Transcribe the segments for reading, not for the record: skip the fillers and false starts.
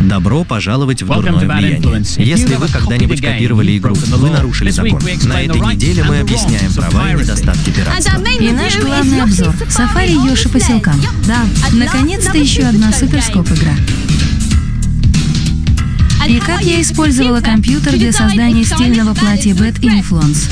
Добро пожаловать в дурное влияние. Если вы когда-нибудь копировали игру, вы нарушили закон. На этой неделе мы объясняем права и недостатки пиратства. И наш главный обзор. Сафари Йоши по селкам. Да, наконец-то еще одна Super Scope игра. И как я использовала компьютер для создания стильного платья Bad Influence.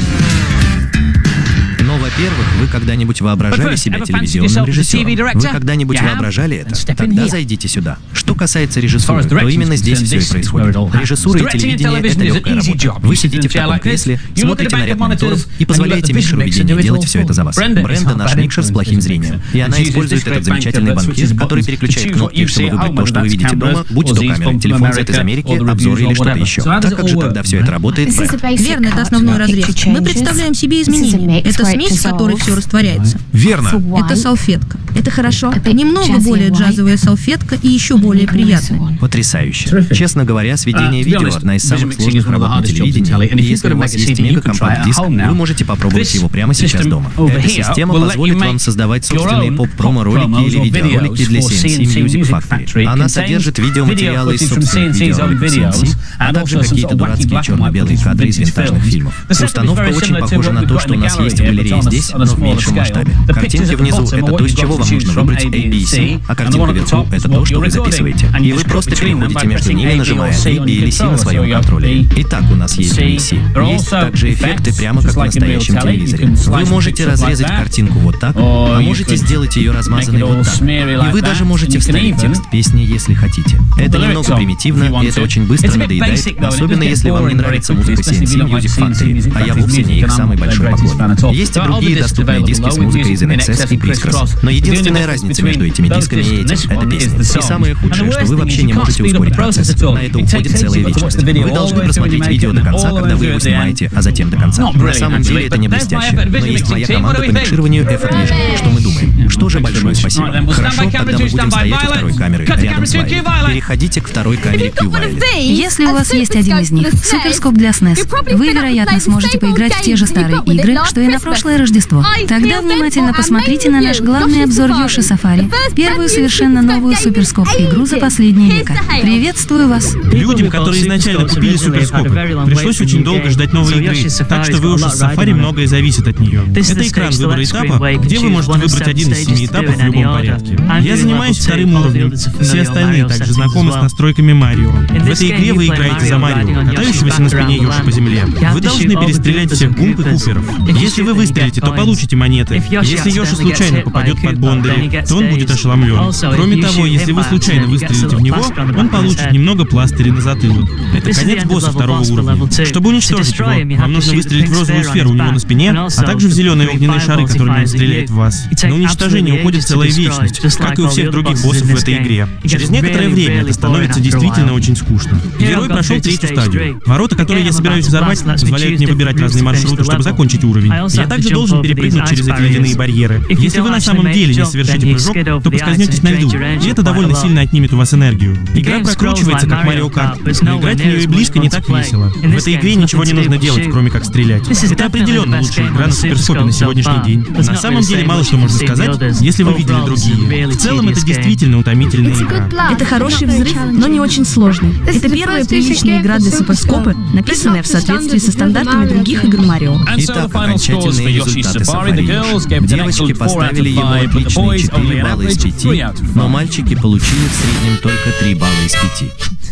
Во-первых, вы когда-нибудь воображали себя телевизионным режиссером? Вы когда-нибудь воображали это? Тогда зайдите сюда. Что касается режиссуры, то именно здесь все и происходит. Режиссура и телевидение — это легкая работа. Вы сидите в таком кресле, смотрите на ряд мониторов и позволяете Микшеру видения делать все это за вас. Бренда — наш Микшер с плохим зрением. И она использует этот замечательный банкет, который переключает кнопки, чтобы выбрать то, что вы видите дома, будь то камера, телефон взят из Америки, обзоры или что-то еще. Так как же тогда все это работает? Верно, это основной разрез. Мы представляем себе изменения. Это смесь, в которой все растворяется. Верно. Это салфетка. Это хорошо. Это немного более джазовая салфетка и еще более приятная. Потрясающе. Честно говоря, сведение видео — одна из самых сложных работ на телевидении. И если у вас есть мега-компакт-диск, вы можете попробовать его прямо сейчас дома. Эта система позволит вам создавать собственные поп-промо-ролики или видеоролики для C+C Music Factory. Она содержит видеоматериалы из собственных видеороликов C+C, а также какие-то дурацкие черно-белые кадры из винтажных фильмов. Установка очень похожа на то, что у нас есть в галерее здесь, но в меньшем масштабе. Картинки внизу — это то, из чего вам нужно выбрать A, B, C, а картинка вверху — это то, что вы записываете. И вы просто переходите между ними, нажимая A, B или C на своем контроле. Итак, у нас есть B и C. Есть также эффекты, прямо как в настоящем телевизоре. Вы можете разрезать картинку вот так, а можете сделать ее размазанной вот так. И вы даже можете вставить текст песни, если хотите. Это немного примитивно, и это очень быстро надоедает, особенно если вам не нравится музыка C+C Music Factory, а я вовсе не их самый большой поклонник. Есть и другие доступные диски с музыкой из NXS и Crisscross. Но единственная разница между этими дисками и этим — это песня. И самое худшее, что вы вообще не можете ускорить процесс. На это уходит целая вечность. Вы должны просмотреть видео до конца, когда вы его снимаете, а затем до конца. На самом деле это не блестяще. Но есть моя команда по микшированию F&Vision. Что мы думаем? Что же, большое спасибо. Хорошо, тогда мы будем стоять у второй камеры, рядом с вами. Переходите к второй камере Q-Violet. Если у вас есть один из них, суперскоп для SNES, вы, вероятно, сможете поиграть в те же старые игры, что и на прошлое Рождество. Тогда внимательно посмотрите на наш главный обзор Yoshi's Safari, первую совершенно новую Super Scope игру за последние века. Приветствую вас! Людям, которые изначально купили Super Scope, пришлось очень долго ждать новой игры, так что в Yoshi's Safari многое зависит от нее. Это экран выбора этапа, где вы можете выбрать один из 7 этапов в любом порядке. Я занимаюсь вторым уровнем, все остальные также знакомы с настройками Марио. В этой игре вы играете за Марио, катающегося на спине Йоши по земле. Вы должны перестрелять всех гумп и куперов. Если вы выстрелите, то получите монеты. Если Йоши случайно попадет под Бондаря, то он будет ошеломлен. Кроме того, если вы случайно выстрелите в него, он получит немного пластыря на затылок. Это конец босса второго уровня. Чтобы уничтожить его, вам нужно выстрелить в розовую сферу у него на спине, а также в зеленые огненные шары, которыми он стреляет в вас. На уничтожение уходит целая вечность, как и у всех других боссов в этой игре. Через некоторое время это становится действительно очень скучно. Герой прошел третью стадию. Ворота, которые я собираюсь взорвать, позволяют мне выбирать разные маршруты, чтобы закончить уровень. Я также должен перепрыгнуть через эти ледяные барьеры. Если вы на самом деле не совершите прыжок, то поскользнетесь на льду, и это довольно сильно отнимет у вас энергию. Игра прокручивается, как Mario Kart, но играть в нее и близко не так весело. В этой игре ничего не нужно делать, кроме как стрелять. Это определенно лучшая игра на Super Scope на сегодняшний день. На самом деле мало что можно сказать, если вы видели другие. В целом это действительно утомительная игра. Это хороший взрыв, но не очень сложный. Это первая приличная игра для Super Scope, написанная в соответствии со стандартами других игр Mario. Итак, окончательные результаты Сафари Йоши. Девочки поставили ему отличные 4 балла из 5, но мальчики получили в среднем только 3 балла из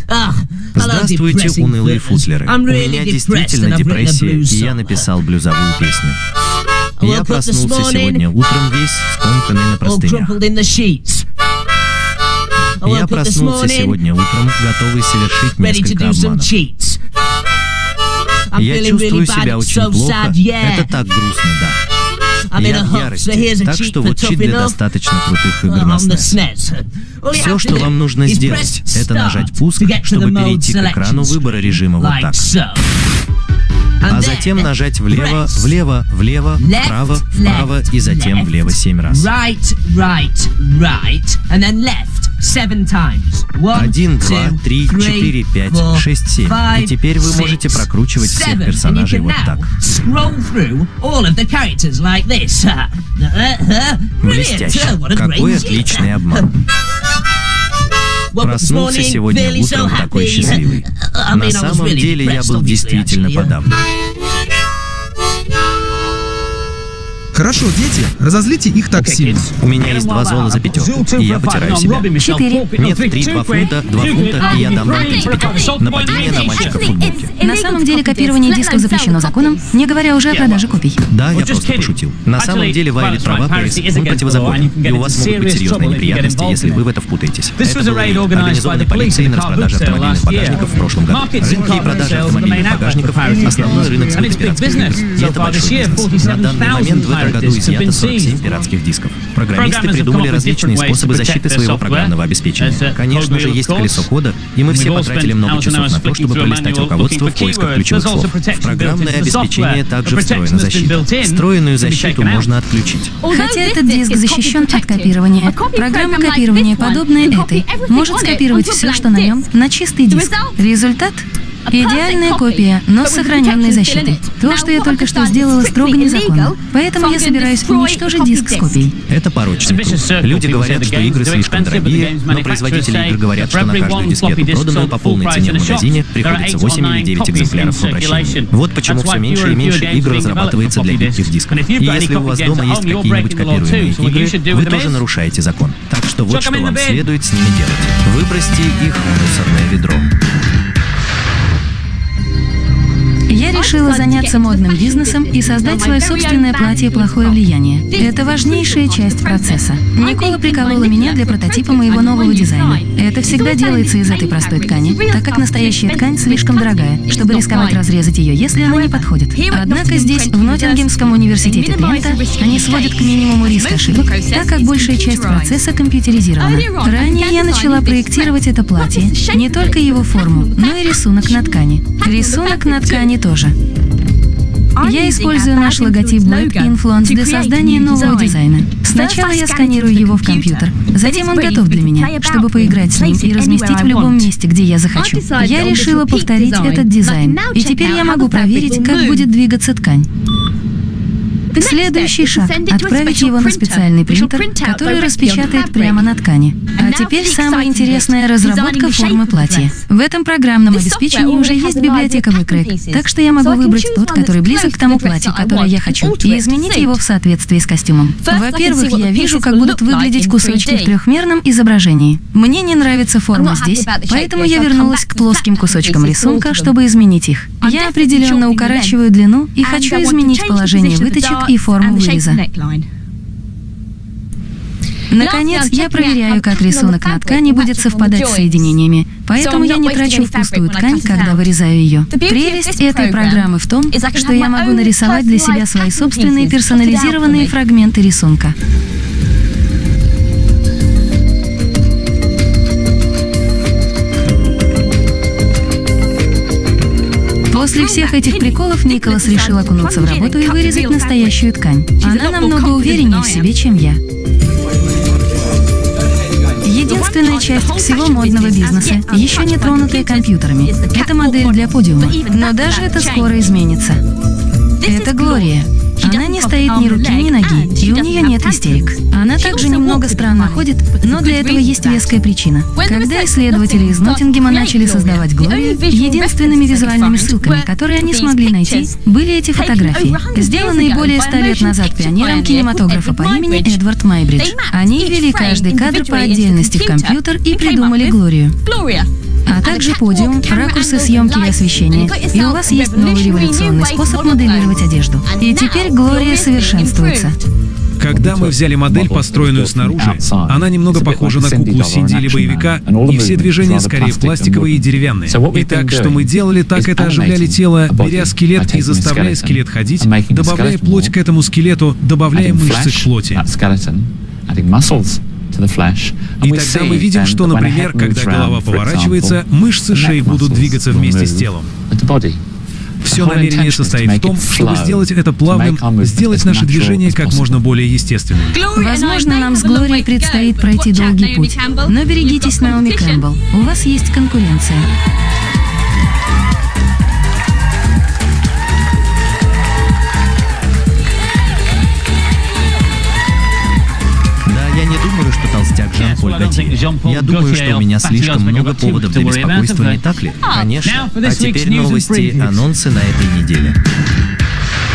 5. Здравствуйте, унылые футлеры. У меня действительно депрессия, и я написал блюзовую песню. Я проснулся сегодня утром весь скомканный на простынях. Я проснулся сегодня утром, готовый совершить несколько обманов. Я чувствую себя очень плохо. Это так грустно, да. Я в ярости. Так что вот чит для достаточно крутых игр на SNES. Все, что вам нужно сделать, это нажать пуск, чтобы перейти к экрану выбора режима вот так. а затем нажать влево, влево, влево, вправо, вправо и затем влево 7 раз. 1, 2, 3, 4, 5, 6, 7. И теперь вы можете прокручивать всех персонажей вот так. Блестяще. Какой отличный обман. Проснулся сегодня утром такой счастливый. На самом деле я был действительно подавлен. Хорошо, дети, разозлите их так сильно. У меня есть 2 зола за 5, и я потеряю себя. 4. Нет, 3, 2 фунта, 2 фунта, и я дам на 3 5. Нападение на мальчика в футболке. На самом деле копирование дисков запрещено законом, не говоря уже о продаже копий. Да, я просто пошутил. На самом деле Violet права, Пэрис, он противозаконен, и у вас могут быть серьезные неприятности, если вы в это впутаетесь. Это был рейд, организованный полицией на распродаже автомобильных багажников в прошлом году. Рынки и продажи автомобильных багажников – основной рынок сбыта пиратских дисков. И это большой бизнес. На данный момент в этом году изъято 47 пиратских дисков. Программисты придумали различные способы защиты своего программного обеспечения. Конечно же, есть колесо кода, и мы все потратили много часов на то, чтобы пролистать руководство в поисках ключевых слов. В программное обеспечение также встроена защита. Встроенную защиту можно отключить. Хотя этот диск защищен от копирования. Программа копирования, подобная этой, может скопировать все, что на нем, на чистый диск. Результат? Идеальная копия, но с сохраненной защитой. То, что я только что сделала, строго незаконно. Поэтому я собираюсь уничтожить диск с копией. Это порочный круг. Люди говорят, что игры слишком дорогие, но производители игр говорят, что на каждую дискету, проданную по полной цене в магазине, приходится 8 или 9 экземпляров в обращении. Вот почему все меньше и меньше игр разрабатывается для гибких дисков. И если у вас дома есть какие-нибудь копируемые игры, вы тоже нарушаете закон. Так что вот что вам следует с ними делать. Выбросьте их в мусорное ведро. Я решила заняться модным бизнесом и создать свое собственное платье «Плохое влияние». Это важнейшая часть процесса. Никола приколола меня для прототипа моего нового дизайна. Это всегда делается из этой простой ткани, так как настоящая ткань слишком дорогая, чтобы рисковать разрезать ее, если она не подходит. Однако здесь, в Ноттингемском университете Трента, они сводят к минимуму риск ошибок, так как большая часть процесса компьютеризирована. Ранее я начала проектировать это платье, не только его форму, но и рисунок на ткани. Рисунок на ткани тоже. Я использую наш логотип Bad Influence для создания нового дизайна. Сначала я сканирую его в компьютер, затем он готов для меня, чтобы поиграть с ним и разместить в любом месте, где я захочу. Я решила повторить этот дизайн, и теперь я могу проверить, как будет двигаться ткань. Следующий шаг — отправить его на специальный принтер, который распечатает прямо на ткани. А теперь самая интересная разработка формы платья. В этом программном обеспечении уже есть библиотека выкроек, так что я могу выбрать тот, который близок к тому платью, которое я хочу, и изменить его в соответствии с костюмом. Во-первых, я вижу, как будут выглядеть кусочки в трехмерном изображении. Мне не нравится форма здесь, поэтому я вернулась к плоским кусочкам рисунка, чтобы изменить их. Я определенно укорачиваю длину и хочу изменить положение выточек и форму выреза. Наконец, я проверяю, как рисунок на ткани будет совпадать с соединениями, поэтому я не трачу впустую ткань, когда вырезаю ее. Прелесть этой программы в том, что я могу нарисовать для себя свои собственные персонализированные фрагменты рисунка. После всех этих приколов Николас решил окунуться в работу и вырезать настоящую ткань. Она намного увереннее в себе, чем я. Единственная часть всего модного бизнеса, еще не тронутая компьютерами, это модель для подиума. Но даже это скоро изменится. Это Глория. Она не стоит ни руки, ни ноги, и у нее нет истерик. Она также немного странно ходит, но для этого есть веская причина. Когда исследователи из Ноттингема начали создавать Глорию, единственными визуальными ссылками, которые они смогли найти, были эти фотографии, сделанные более 100 лет назад пионером кинематографа по имени Эдвард Майбридж. Они ввели каждый кадр по отдельности в компьютер и придумали Глорию. А также подиум, ракурсы съемки и освещения. И у вас есть новый революционный способ моделировать одежду. И теперь Глория совершенствуется. Когда мы взяли модель, построенную снаружи, она немного похожа на куклу Синди или боевика, и все движения скорее пластиковые и деревянные. Итак, что мы делали, так это оживляли тело, беря скелет и заставляя скелет ходить, добавляя плоть к этому скелету, добавляя мышцы к плоти. И тогда мы видим, что, например, когда голова поворачивается, мышцы шеи будут двигаться вместе с телом. Все намерение состоит в том, чтобы сделать это плавным, сделать наши движения как можно более естественными. Возможно, нам с Глорией предстоит пройти долгий путь. Но берегитесь, Наоми Кэмпбелл. У вас есть конкуренция. Я думаю, что у меня слишком много поводов для беспокойства, не так ли? Конечно. А теперь новости и анонсы на этой неделе.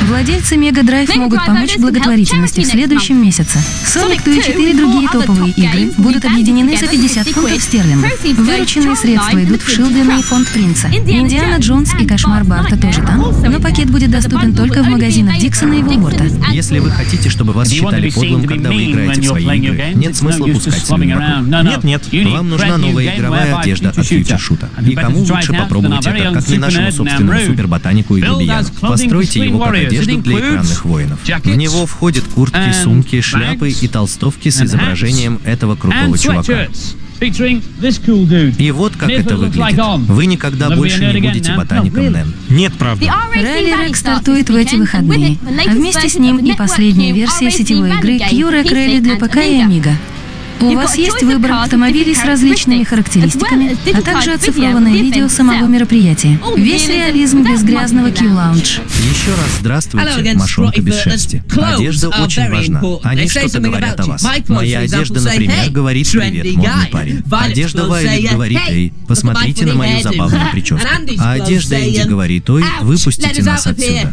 Владельцы Mega Drive могут помочь благотворительности в следующем месяце. Sonic 2 и 4 другие топовые игры будут объединены за 50 фунтов стерлингов. Вырученные средства идут в шилденный фонд принца. Индиана Джонс и Кошмар Барта тоже там, но пакет будет доступен только в магазинах Диксона и Волворта. Если вы хотите, чтобы вас считали подлым, когда вы играете в свои игры, нет смысла пускать слюняку. Нет, вам нужна новая игровая одежда от фьючершута. И кому лучше попробовать это, как не нашему собственному суперботанику и грубияну. Постройте его как одежду для экранных воинов. В него входят куртки, сумки, шляпы и толстовки с изображением этого крутого чувака. И вот как это выглядит. Вы никогда больше не будете ботаником, Нэм. Нет, правда. Rally Rack стартует в эти выходные, а вместе с ним и последняя версия сетевой игры Q-Raq Rally для ПК и Amiga. У вас есть выбор автомобилей с различными характеристиками, а также оцифрованное видео самого мероприятия. Весь реализм без грязного Q-Lounge. Еще раз здравствуйте, мошонка без шерсти. Одежда очень важна. Они что-то говорят о вас. Моя одежда, например, говорит «Привет, модный парень». Одежда Вайлет говорит «Эй, посмотрите на мою забавную прическу». А одежда Энди говорит «Ой, выпустите нас отсюда».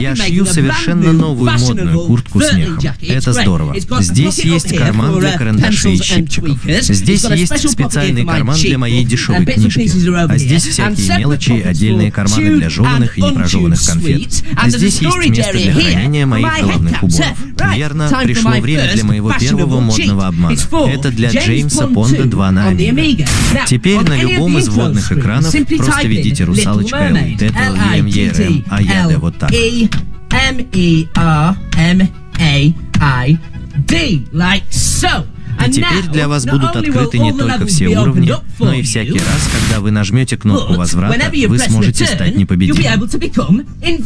Я шью совершенно новую модную куртку с мехом. Это здорово. Здесь есть карман для карандашей и щипчиков. Здесь есть специальный карман для моей дешевой книжки. А здесь всякие мелочи и отдельные карманы для жеванных и непрожеванных конфет. А здесь есть место для хранения моих головных уборов. Верно, пришло время для моего первого модного обмана. Это для Джеймса Понда 2 на Amiga. Теперь на любом из водных экранов просто введите русалочка LITTLEMERM, а я да вот так. E-M-E-R-M-A-I-D, like so. И теперь для вас будут открыты не только все уровни, но и всякий раз, когда вы нажмете кнопку возврата, вы сможете стать непобедимым. И,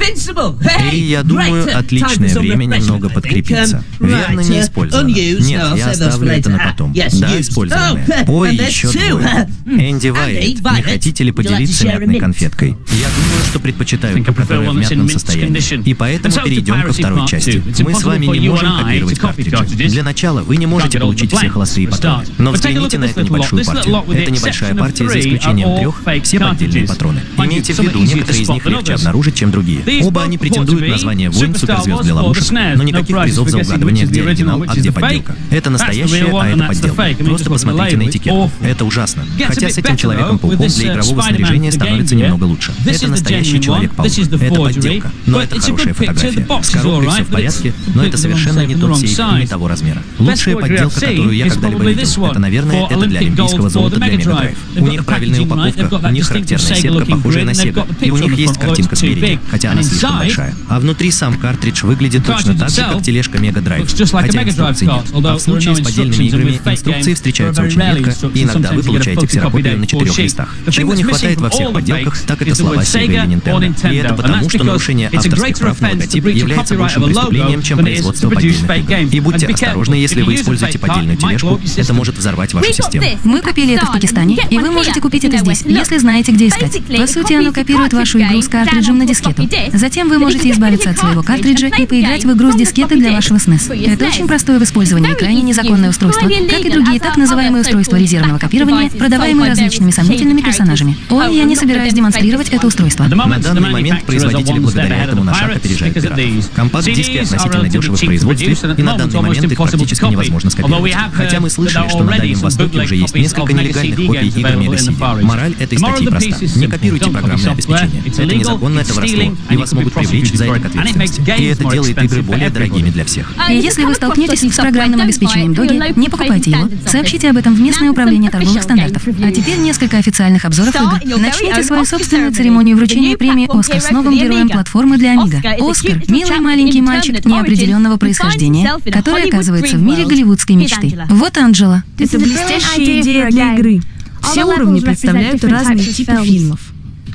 я думаю, отличное время немного подкрепиться. Верно, не использовано. Нет, я оставлю это на потом. Да, использованное. Ой, еще двое. Энди, Вайлет, не хотите ли поделиться мятной конфеткой? Я думаю, что предпочитаю, которая в мятном состоянии. И поэтому перейдем ко второй части. Мы с вами не можем копировать картриджи. Для начала вы не можете получить все холостые патроны. Но взгляните на эту небольшую партию. Это небольшая партия, за исключением трех, все поддельные патроны. Имейте в виду, некоторые из них легче обнаружить, чем другие. Оба они претендуют на звание «Воин суперзвезд для ловушек», но никаких призов за угадывание, где оригинал, а где подделка. Это настоящее, а это подделка. Просто посмотрите на этикет. Это ужасно. Хотя с этим Человеком-пауком для игрового снаряжения становится немного лучше. Это настоящий Человек-паук. Это подделка. Но это хорошая фотография. С коробкой все в порядке, но это совершенно не тот сейф и не того размера. Лучшая подделка, которую я когда-либо видел. Это, наверное, это для олимпийского золота для Mega Drive. У них правильная упаковка, у них характерная сетка, похожая на Sega, и у них есть картинка спереди, хотя она слишком большая. А внутри сам картридж выглядит точно так же, как тележка Mega Drive, хотя инструкции нет. А в случае с поддельными играми инструкции встречаются очень редко, и иногда вы получаете ксерокопию на 4 листах. Чего не хватает во всех подделках, так это слова Sega и Nintendo. И это потому, что нарушение авторских прав на логотип является большим преступлением, чем производство поддельных игр. И будьте осторожны, если вы используете поддельную тележку, это может взорвать вашу систему. Мы купили это в Пакистане, и вы можете купить это здесь, если знаете, где искать. По сути, оно копирует вашу игру с картриджем на дискету. Затем вы можете избавиться от своего картриджа и поиграть в игру с дискеты для вашего SNES. Это очень простое в использовании, крайне незаконное устройство, как и другие так называемые устройства резервного копирования, продаваемые различными сомнительными персонажами. Ой, я не собираюсь демонстрировать это устройство. На данный момент производители благодаря этому на шаг опережают пиратов. Компакт-диски относительно дешевы в производстве, и на данный момент их практически невозможно скопировать. Хотя мы слышали, что на Дальнем Востоке уже есть несколько нелегальных копий игр Mega City. Мораль этой статьи проста. Не копируйте программное обеспечение. Это незаконно, это воровство, и вас могут привлечь за это к ответственности. И это делает игры более дорогими для всех. И если вы столкнетесь с программным обеспечением Доги, не покупайте его. Сообщите об этом в местное управление торговых стандартов. А теперь несколько официальных обзоров игр. Начните свою собственную церемонию вручения премии «Оскар» с новым героем платформы для Amiga. Оскар — милый маленький мальчик неопределенного происхождения, который оказывается в мире голливудской мечты. Вот Анджела. Это блестящая идея для игры. Все уровни представляют разные типы фильмов.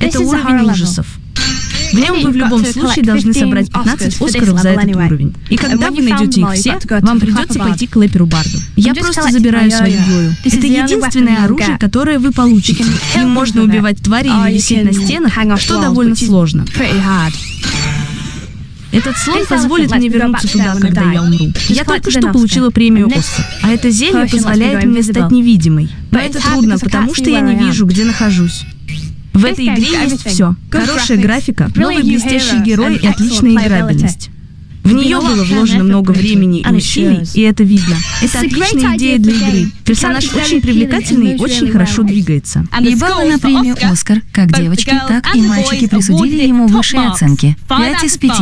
Это уровень ужасов. Где вы в любом случае должны собрать 15 Оскаров за этот уровень. И когда вы найдете их все, вам придется пойти к Лэперу Барду. Я просто забираю свою Йою. Это единственное оружие, которое вы получите. Им можно убивать твари или висеть на стенах, что довольно сложно. Этот слон позволит мне вернуться туда, когда я умру. Я только что получила премию «Оскар», а это зелье позволяет мне стать невидимой. Но это трудно, потому что я не вижу, где нахожусь. В этой игре есть все. Хорошая графика, новый блестящий герой и отличная играбельность. В нее было вложено много времени и усилий, и это видно. Это отличная идея для игры. Персонаж очень привлекательный и очень хорошо двигается. И баллы на премию «Оскар» как девочки, так и мальчики присудили ему высшие оценки. 5 из 5.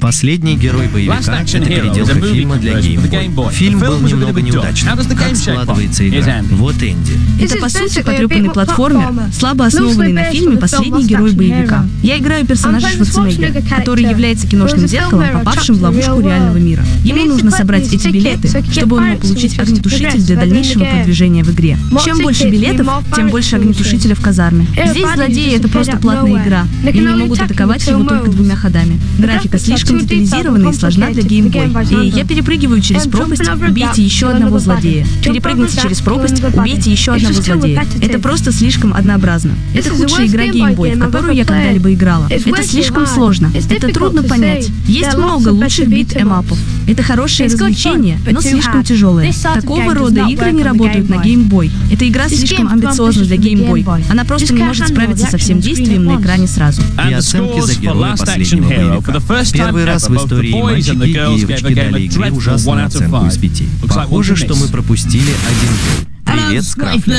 Последний герой боевика — это переделка фильма для Game Boy. Фильм был немного неудачным. Как складывается игра? Вот Энди. Это, по сути, потрепанный платформер, слабо основанный на фильме «Последний герой боевика». Я играю персонажа Шварценеггера, который является киношным зеркалом, попавшим в ловушку реального мира. Ему нужно собрать эти билеты, чтобы он мог получить огнетушитель для дальнейшего продвижения в игре. Чем больше билетов, тем больше огнетушителя в казарме. Здесь злодеи — это просто платная игра. Они могут атаковать его только двумя ходами. Графика слишком детализированная и сложна для геймбоя. И я перепрыгиваю через пропасть, убейте еще одного злодея. Перепрыгните через пропасть, убейте еще одного злодея. Это просто слишком однообразно. Это худшая игра геймбоя, в которую я когда-либо играла. Это слишком сложно. Это трудно понять. Есть много лучших бит-эмапов. Это хорошее развлечение, но слишком тяжелое. Такого рода игры не работают на геймбой. Эта игра слишком амбициозна для геймбой. Она просто не может справиться со всем действием на экране сразу. И оценки за героя последнего боевика. Первый раз в истории мальчики и девочки дали игре ужасную оценку из 5. Похоже, что мы пропустили один гол. Привет, Скрафтер.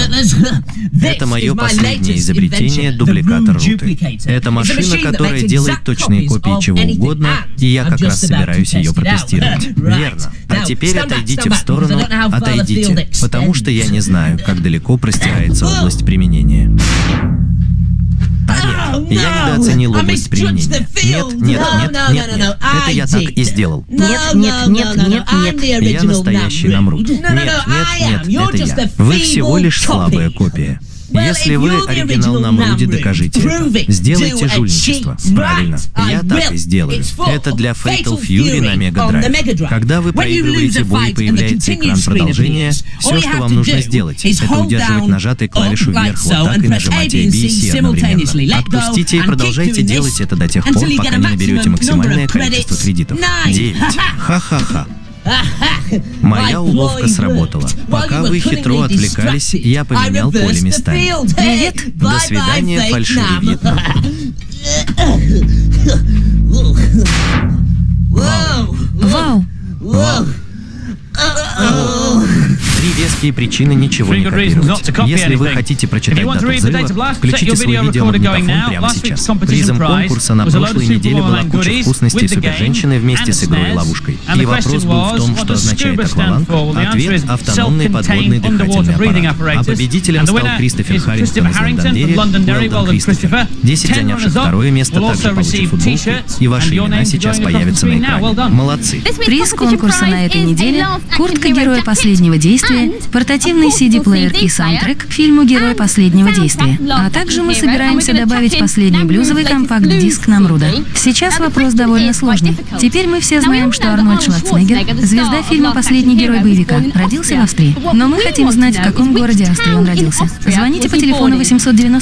Это мое последнее изобретение — дубликатор руты. Это машина, которая делает точные копии чего угодно, и я как раз собираюсь ее протестировать. Верно. А теперь отойдите в сторону, отойдите, потому что я не знаю, как далеко простирается область применения. А нет, я недооценил область применения. Нет, нет, нет, нет, нет. Это я так и сделал. Нет, нет, нет, нет, нет. Я настоящий Намрут. Нет, нет, нет, это я. Вы всего лишь слабая копия. Если вы оригинал Намруди, докажите это. Сделайте жульничество. Правильно. Я так и сделаю. Это для Fatal Fury на Mega Drive. Когда вы проигрываете бой и появляется экран продолжения, все, что вам нужно сделать, это удерживать нажатой клавишу вверх вот так и нажимать A, B и C одновременно. Отпустите и продолжайте делать это до тех пор, пока не наберете максимальное количество кредитов. 9. Ха-ха-ха. Моя уловка сработала. Пока вы хитро отвлекались, я поменял поле местами. Привет! До свидания, фальшивый Вьетнам. Вау! Вау! Три веские причины ничего не копировать. Если вы хотите прочитать дату взрыва, включите свой видеомагнитофон прямо сейчас. Призом конкурса на прошлой неделе была куча вкусностей супер-женщины вместе с игрой-ловушкой. И вопрос был в том, что означает акваланг. Ответ — автономный подводный дыхательный аппарат. А победителем стал Кристофер Харрингтон из Лондондерри. Уэлдон, Кристофер. 10 занявших второе место также получат футболку, и ваши имена сейчас появятся на экране. Молодцы. Приз конкурса на этой неделе — куртка героя последнего действия, портативный CD-плеер и саундтрек к фильму «Герой последнего действия». А также мы собираемся добавить последний блюзовый компакт-диск Намруда. Сейчас вопрос довольно сложный. Теперь мы все знаем, что Арнольд Шварценеггер, звезда фильма «Последний герой боевика», родился в Австрии. Но мы хотим знать, в каком городе Австрии он родился. Звоните по телефону 891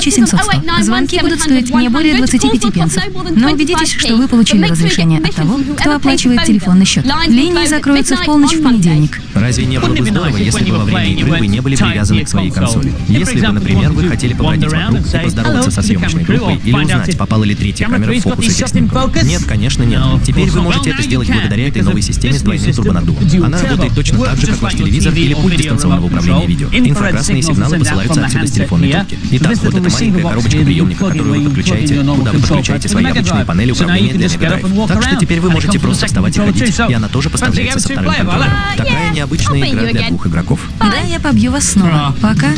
700. Звонки будут стоить не более 25 пенсов. Но убедитесь, что вы получили разрешение от того, кто оплачивает телефонный счет. Линии закроются в полночь в понедельник. Разве не было бы здорово, если бы во время игры вы не были привязаны к своей консоли? Если бы, например, вы хотели побродить вокруг и поздороваться со съемочной группой или узнать, попала ли третья камера в фокус этих снимков? Нет, конечно, нет. Теперь вы можете это сделать благодаря этой новой системе с двойным турбонаддувом. Она работает точно так же, как ваш телевизор или пульт дистанционного управления видео. Инфракрасные сигналы посылаются отсюда с телефонной трубки. Итак, вот эта маленькая коробочка приемника, которую вы подключаете, куда вы подключаете свои обычные панели управления для Mega Drive. Так что теперь вы можете просто вставать и ходить, и она тоже поставляется со вторым контроллером. Такая необычная игра для двух игроков. Да, я побью вас снова. Пока.